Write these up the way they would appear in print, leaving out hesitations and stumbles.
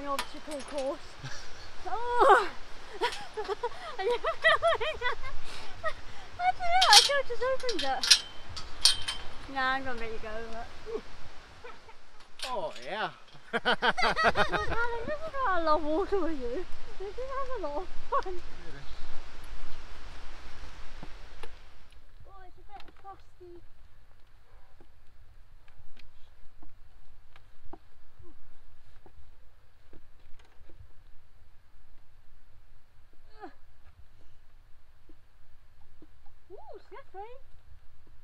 qualifying obstacle course. Oh. I don't know, I thought it just opened up. Nah, I'm gonna let you go over it. Oh yeah. This is how I love walking with you. This is having a lot of fun. Yeah. Oh, it's a bit frosty. Ooh, slippery.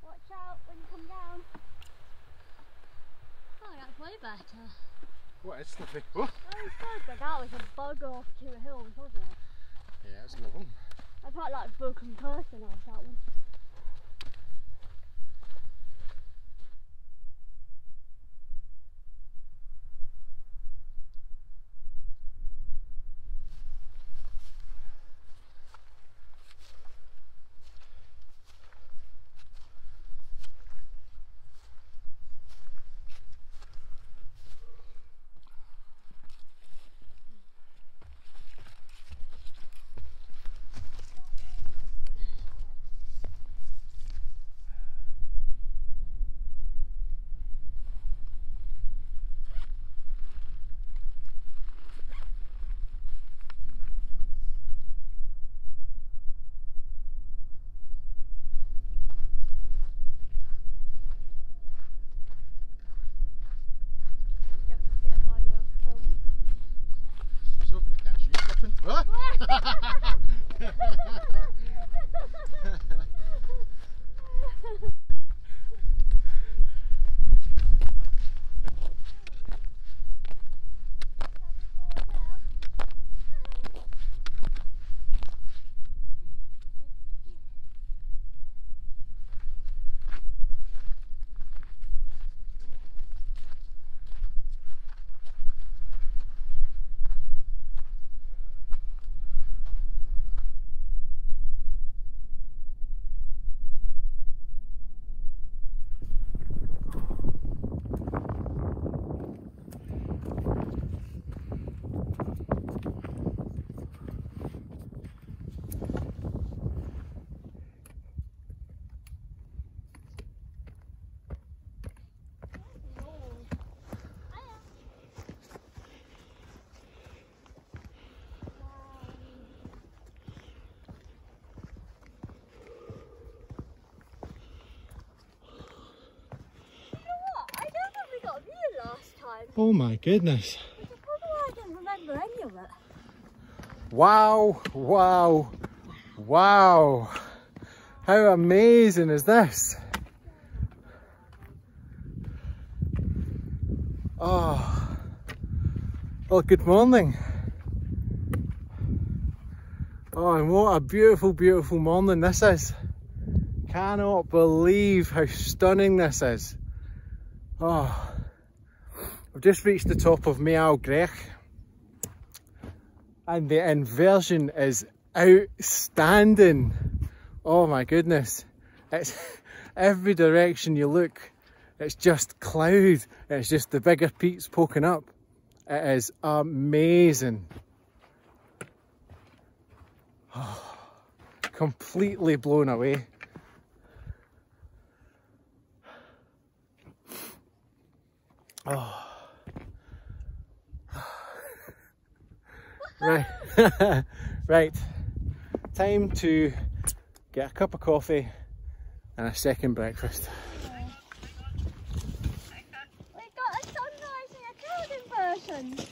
Watch out when you come down. Oh, that's way better. What is slippery? Oh, it's good, but that was a bug off to the hills, wasn't it? Yeah, it's another one. I felt like a broken person off that one. Oh my goodness. It's probably why I don't remember any of it. Wow, wow, wow. How amazing is this? Oh, well, good morning. Oh, and what a beautiful, beautiful morning this is. Cannot believe how stunning this is. Oh. I've just reached the top of Meall Greigh and the inversion is outstanding. Oh my goodness, it's every direction you look, it's just cloud, it's just the bigger peaks poking up. It is amazing. Oh, completely blown away. Oh. Right, right, time to get a cup of coffee and a second breakfast. We got a sunrise and a cloud inversion.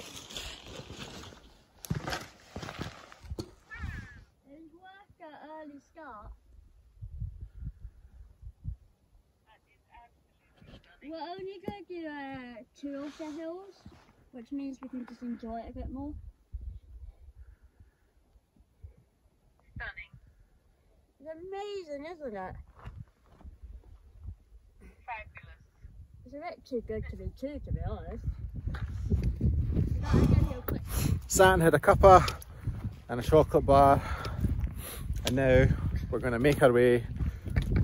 It was worth the early start. We're only going to do two of the hills, which means we can just enjoy it a bit more. Amazing, isn't it? Fabulous. It's a bit too good to be true, to be honest. Sat and had a cuppa and a chocolate bar, and now we're going to make our way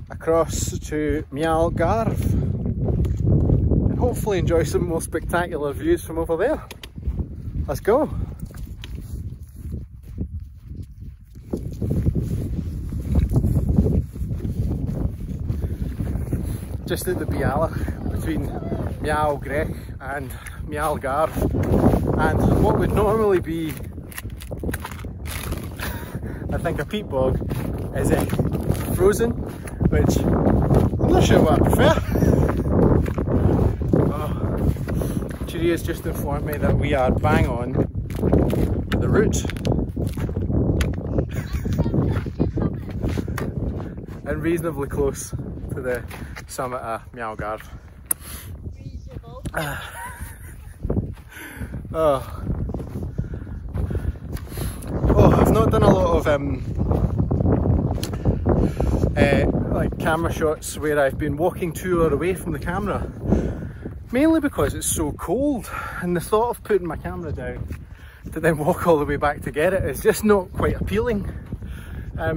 across to Meall Garbh and hopefully enjoy some more spectacular views from over there. Let's go. Just at the Biala between Meall Greigh and Meall Garbh, and what would normally be, I think, a peat bog is frozen, which I'm not sure what I prefer. Oh, Cherie has just informed me that we are bang on the route. And reasonably close to the summit of Meall Garbh. Oh, I've not done a lot of like camera shots where I've been walking to or away from the camera, mainly because it's so cold, and the thought of putting my camera down to then walk all the way back to get it is just not quite appealing.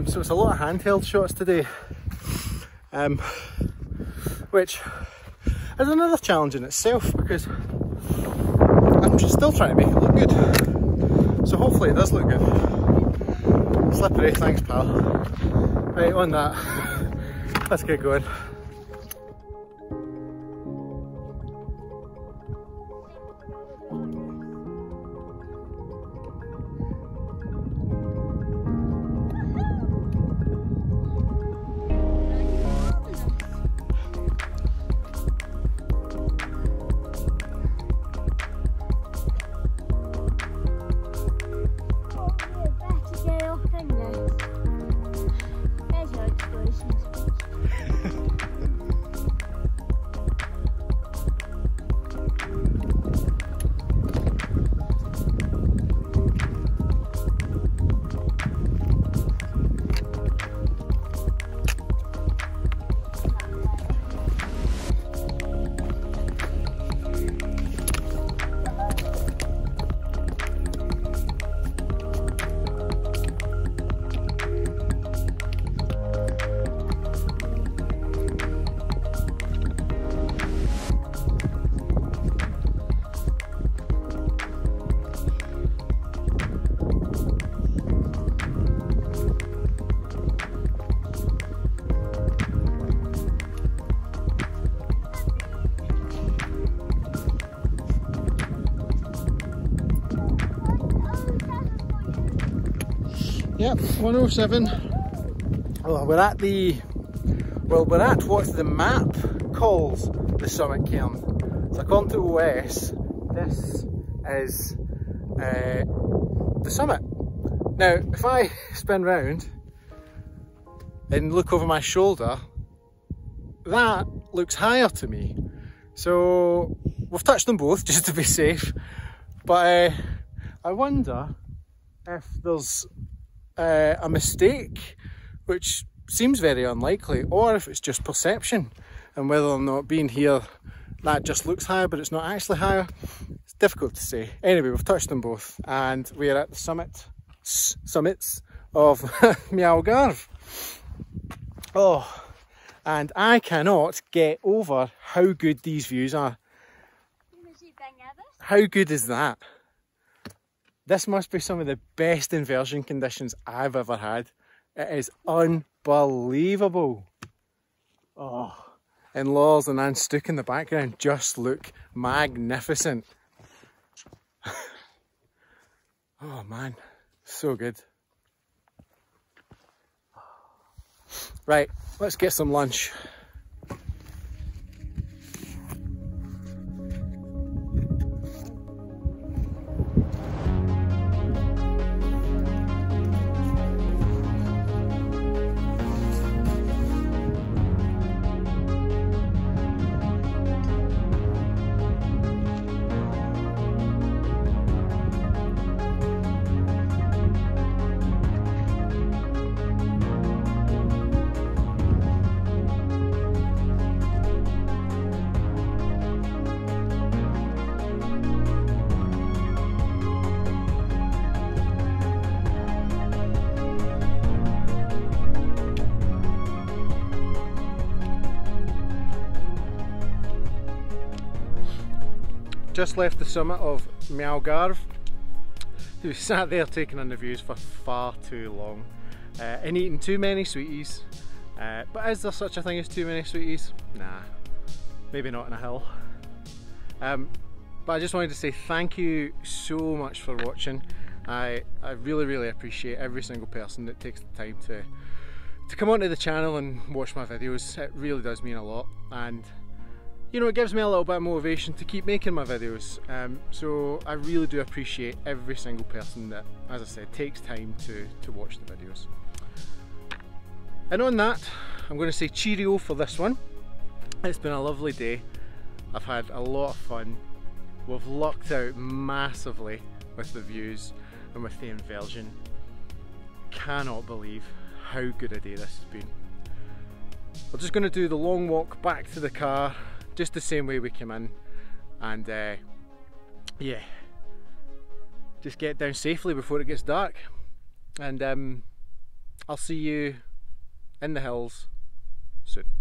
So it's a lot of handheld shots today, which is another challenge in itself because I'm still trying to make it look good. So hopefully it does look good. Slippery, thanks pal. Right, on that, let's get going. Yep, 107. Well, we're at what the map calls the summit cairn. So according to OS, this is the summit. Now, if I spin round and look over my shoulder, that looks higher to me. So we've touched them both just to be safe. But I wonder if there's a mistake, which seems very unlikely, or if it's just perception, and whether or not being here that just looks higher but it's not actually higher, it's difficult to say. Anyway, we've touched them both and we are at the summits of Meall Garbh. Oh, and I cannot get over how good these views are. How good is that? This must be some of the best inversion conditions I've ever had. It is unbelievable. Oh, and Lawers and An Stùc in the background just look magnificent. Oh man, so good. Right, let's get some lunch. Just left the summit of Meall Garbh who sat there taking in the views for far too long and eating too many sweeties. But is there such a thing as too many sweeties? Nah, maybe not in a hill. But I just wanted to say thank you so much for watching. I really appreciate every single person that takes the time to come onto the channel and watch my videos. It really does mean a lot, and you know, it gives me a little bit of motivation to keep making my videos. So I really do appreciate every single person that, as I said, takes time to watch the videos. And on that, I'm going to say cheerio for this one. It's been a lovely day. I've had a lot of fun. We've lucked out massively with the views and with the inversion. Cannot believe how good a day this has been. We're just going to do the long walk back to the car, just the same way we came in, and yeah, just get down safely before it gets dark, and I'll see you in the hills soon.